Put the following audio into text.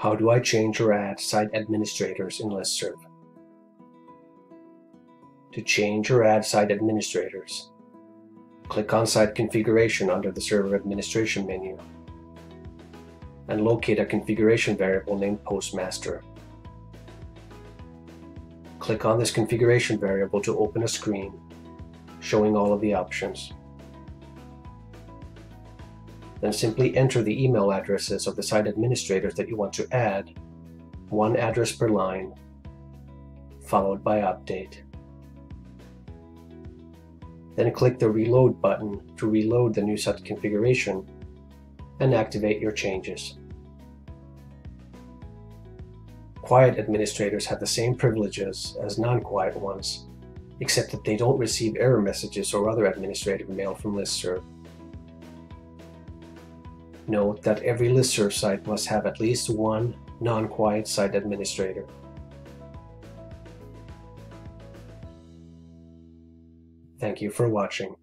How do I change or add site administrators in ListServ? To change or add site administrators, click on Site Configuration under the Server Administration menu and locate a configuration variable named Postmaster. Click on this configuration variable to open a screen showing all of the options. Then simply enter the email addresses of the site administrators that you want to add, one address per line, followed by Update. Then click the Reload button to reload the new site configuration and activate your changes. Quiet administrators have the same privileges as non-quiet ones, except that they don't receive error messages or other administrative mail from ListServ. Note that every ListServ site must have at least one non-quiet site administrator. Thank you for watching.